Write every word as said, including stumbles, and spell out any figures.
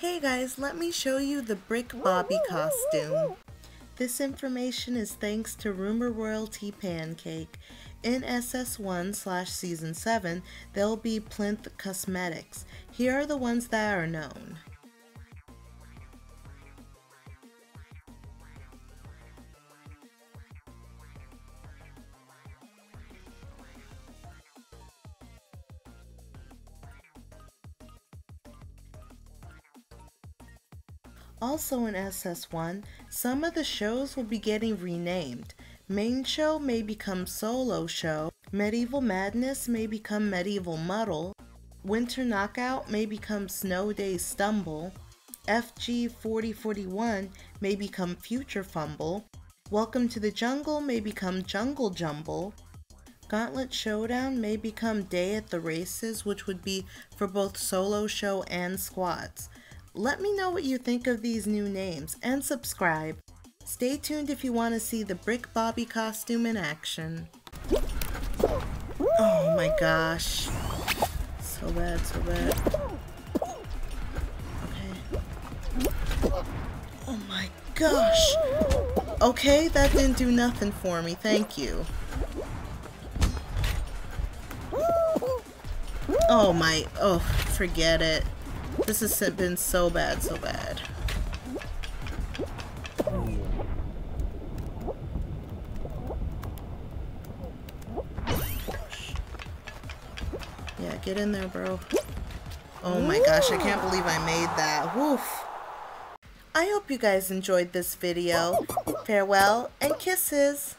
Hey guys, let me show you the Brick Bobby costume. This information is thanks to Rumor Royalty Pancake. In S S one slash season seven, there'll be Plinth Cosmetics. Here are the ones that are known. Also in S S one, some of the shows will be getting renamed. Main show may become Solo Show, Medieval Madness may become Medieval Muddle, Winter Knockout may become Snow Day Stumble, F G forty forty-one may become Future Fumble, Welcome to the Jungle may become Jungle Jumble, Gauntlet Showdown may become Day at the Races, which would be for both Solo Show and Squads. Let me know what you think of these new names and subscribe. Stay tuned if you want to see the Brick Bobby costume in action. Oh my gosh. So bad, so bad. Okay. Oh my gosh. Okay, that didn't do nothing for me. Thank you. Oh my, oh, forget it. This has been so bad, so bad. Yeah, get in there, bro. Oh my gosh, I can't believe I made that. Woof. I hope you guys enjoyed this video. Farewell and kisses.